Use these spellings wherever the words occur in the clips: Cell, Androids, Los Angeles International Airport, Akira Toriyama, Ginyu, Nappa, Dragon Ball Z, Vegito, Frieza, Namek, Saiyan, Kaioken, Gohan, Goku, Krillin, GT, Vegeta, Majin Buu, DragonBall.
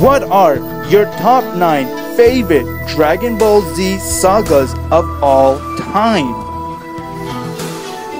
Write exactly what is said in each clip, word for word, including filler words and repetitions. What are your top nine favorite Dragon Ball Z sagas of all time?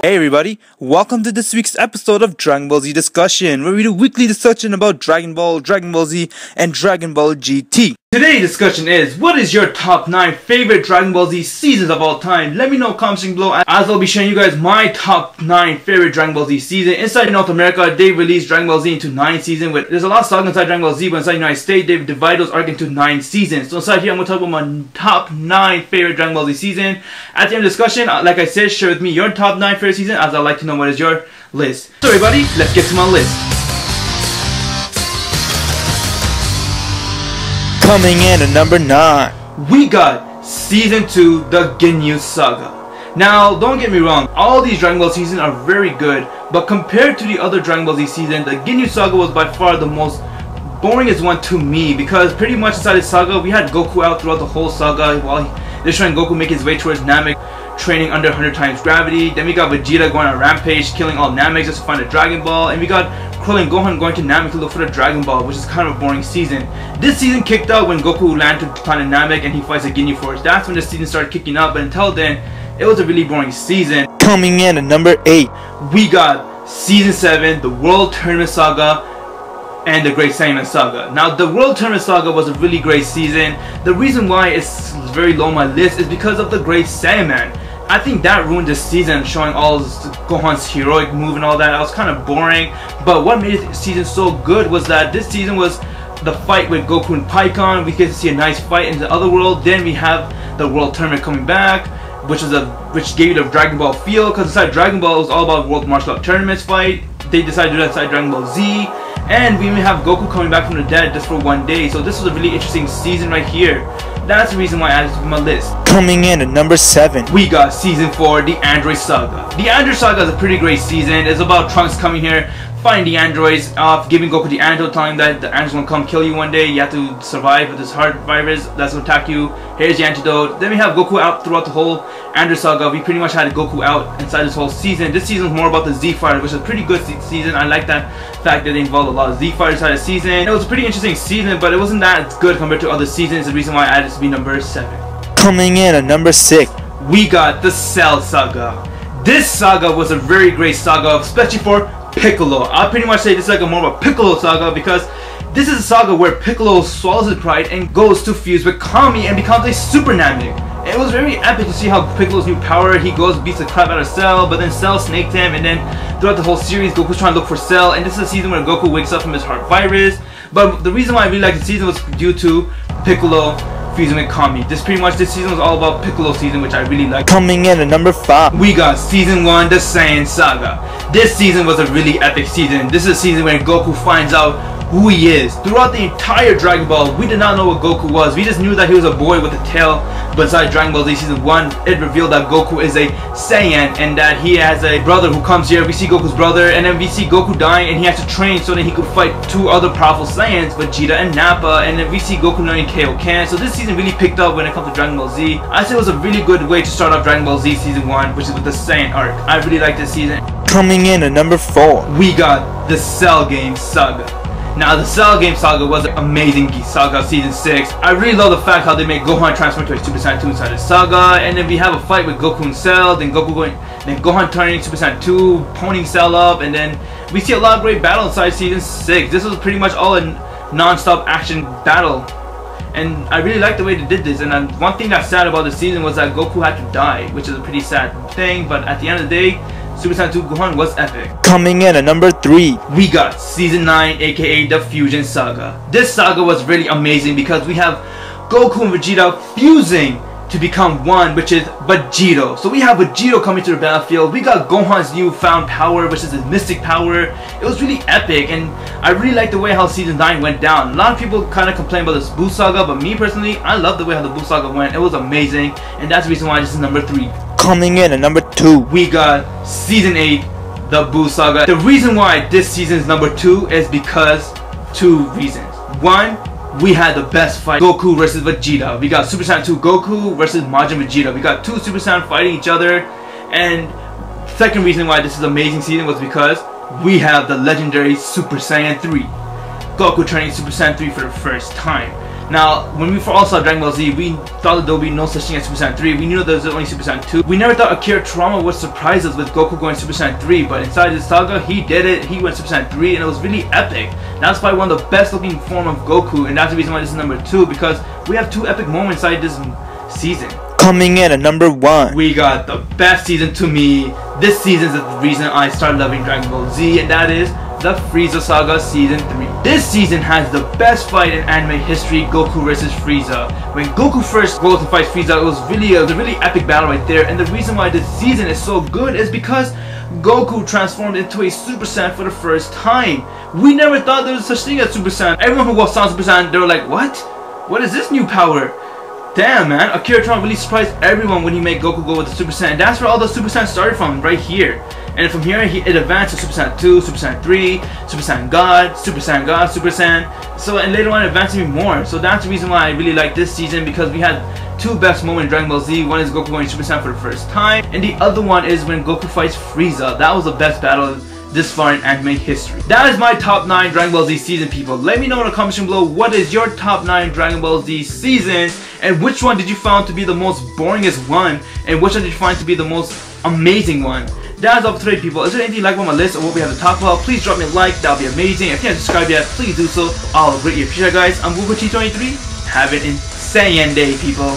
Hey everybody, welcome to this week's episode of Dragon Ball Z Discussion, where we do weekly discussion about Dragon Ball, Dragon Ball Z, and Dragon Ball G T. Today's discussion is, what is your top nine favorite Dragon Ball Z seasons of all time? Let me know in the comments section below, as I'll be showing you guys my top nine favorite Dragon Ball Z season. Inside North America, they released Dragon Ball Z into nine seasons. With, there's a lot of saga inside Dragon Ball Z, but inside the United States, they've divided those arcs into nine seasons. So inside here, I'm going to talk about my top nine favorite Dragon Ball Z season. At the end of the discussion, like I said, share with me your top nine favorite season, as I'd like to know what is your list. So everybody, let's get to my list. Coming in at number nine, we got Season two, the Ginyu Saga. Now, don't get me wrong, all these Dragon Ball seasons are very good, but compared to the other Dragon Ball Z season, the Ginyu Saga was by far the most boringest one to me, because pretty much inside the saga, we had Goku out throughout the whole saga while they're showing Goku make his way towards Namek, training under one hundred times gravity. Then we got Vegeta going on a rampage, killing all Namek just to find a Dragon Ball. And we got Krillin and Gohan going to Namek to look for the Dragon Ball, which is kind of a boring season. This season kicked out when Goku landed to planet Namek and he fights the Ginyu Force. That's when the season started kicking up, but until then, it was a really boring season. Coming in at number eight, we got Season seven, the World Tournament Saga, and the Great Saiyan Saga. Now, the World Tournament Saga was a really great season. The reason why it's very low on my list is because of the Great Saiyan. I think that ruined the season, showing all Gohan's heroic move and all that. That was kind of boring. But what made this season so good was that this season was the fight with Goku and PyCon. We get to see a nice fight in the other world. Then we have the World Tournament coming back, which is a which gave you the Dragon Ball feel, because inside Dragon Ball it was all about World Martial Arts Tournaments fight. They decided to do that inside Dragon Ball Z. And we may have Goku coming back from the dead just for one day. So this was a really interesting season right here. That's the reason why I added it to my list. Coming in at number seven, we got Season four, the Androids Saga. The Androids Saga is a pretty great season. It's about Trunks coming here, fighting the androids off, giving Goku the antidote, telling that the androids will come kill you one day. You have to survive with this heart virus that's going to attack you. Here's the antidote. Then we have Goku out throughout the whole Android Saga. We pretty much had Goku out inside this whole season. This season is more about the Z Fighter, which is a pretty good season. I like that fact that they involved a lot of Z Fighters inside the season. It was a pretty interesting season, but it wasn't that good compared to other seasons. The reason why I added it to be number seven. Coming in at number six, we got the Cell Saga. This saga was a very great saga, especially for Piccolo. I pretty much say this is like a more of a Piccolo saga, because this is a saga where Piccolo swallows his pride and goes to fuse with Kami and becomes a Super Namek. It was very epic to see how Piccolo's new power, he goes beats the crap out of Cell, but then Cell snakes him, and then throughout the whole series Goku's trying to look for Cell, and this is a season where Goku wakes up from his heart virus. But the reason why I really liked the season was due to Piccolo fusing with Kami. This pretty much, this season was all about Piccolo season, which I really like. Coming in at number five, we got Season one, the Saiyan Saga. This season was a really epic season. This is a season where Goku finds out who he is. Throughout the entire Dragon Ball, we did not know what Goku was. We just knew that he was a boy with a tail. But inside Dragon Ball Z Season one, it revealed that Goku is a Saiyan and that he has a brother who comes here. We see Goku's brother, and then we see Goku dying, and he has to train so that he could fight two other powerful Saiyans, Vegeta and Nappa. And then we see Goku learning Kaioken. So this season really picked up when it comes to Dragon Ball Z. I say it was a really good way to start off Dragon Ball Z Season one, which is with the Saiyan arc. I really like this season. Coming in at number four, we got the Cell Game Saga. Now, the Cell Game Saga was an amazing saga of Season six. I really love the fact how they made Gohan transfer to a Super Saiyan two inside the saga. And then we have a fight with Goku and Cell, then Goku going, then Gohan turning Super Saiyan two, ponying Cell up, and then we see a lot of great battle inside Season six. This was pretty much all a non-stop action battle. And I really like the way they did this. And I, one thing that's sad about the season was that Goku had to die, which is a pretty sad thing, but at the end of the day, Super Saiyan two Gohan was epic. Coming in at number three, we got Season nine, aka the Fusion Saga. This saga was really amazing because we have Goku and Vegeta fusing to become one, which is Vegito. So we have Vegito coming to the battlefield. We got Gohan's newfound power, which is his mystic power. It was really epic, and I really like the way how Season nine went down. A lot of people kind of complain about this Buu Saga, but me personally, I love the way how the Buu Saga went. It was amazing, and that's the reason why this is number three. Coming in at number two, we got Season eight, the Buu Saga. The reason why this season is number two is because two reasons. One, we had the best fight, Goku versus Vegeta. We got Super Saiyan two Goku versus Majin Vegeta. We got two Super Saiyan fighting each other. And second reason why this is an amazing season was because we have the legendary Super Saiyan three. Goku turning Super Saiyan three for the first time. Now, when we all saw Dragon Ball Z, we thought that there would be no such thing as Super Saiyan three. We knew that there was only Super Saiyan two. We never thought Akira Toriyama would surprise us with Goku going Super Saiyan three, but inside his saga, he did it. He went Super Saiyan three, and it was really epic. That's probably one of the best looking form of Goku, and that's the reason why this is number two, because we have two epic moments inside this season. Coming in at number one, we got the best season to me. This season is the reason I started loving Dragon Ball Z, and that is the Frieza Saga Season three. This season has the best fight in anime history, Goku versus Frieza. When Goku first goes and fights Frieza, it was really a really epic battle right there, and the reason why this season is so good is because Goku transformed into a Super Saiyan for the first time. We never thought there was such thing as Super Saiyan. Everyone who watched Super Saiyan, they were like, what? What is this new power? Damn, man, Akira Toriyama really surprised everyone when he made Goku go with the Super Saiyan. That's where all the Super Saiyans started from, right here. And from here, he, it advanced to Super Saiyan two, Super Saiyan three, Super Saiyan God, Super Saiyan God, Super Saiyan. So, and later on, it advanced even more. So that's the reason why I really like this season, because we had two best moments in Dragon Ball Z. One is Goku going Super Saiyan for the first time, and the other one is when Goku fights Frieza. That was the best battle this far in anime history. That is my top nine Dragon Ball Z season, people. Let me know in the comments below, what is your top nine Dragon Ball Z season, and which one did you find to be the most boringest one, and which one did you find to be the most amazing one? That is all for today, people. Is there anything you like on my list or what we have to talk about? Please drop me a like, that would be amazing. If you haven't subscribed yet, please do so. I'll greatly appreciate it, guys. I'm Goku T twenty-three. Have an insane day, people.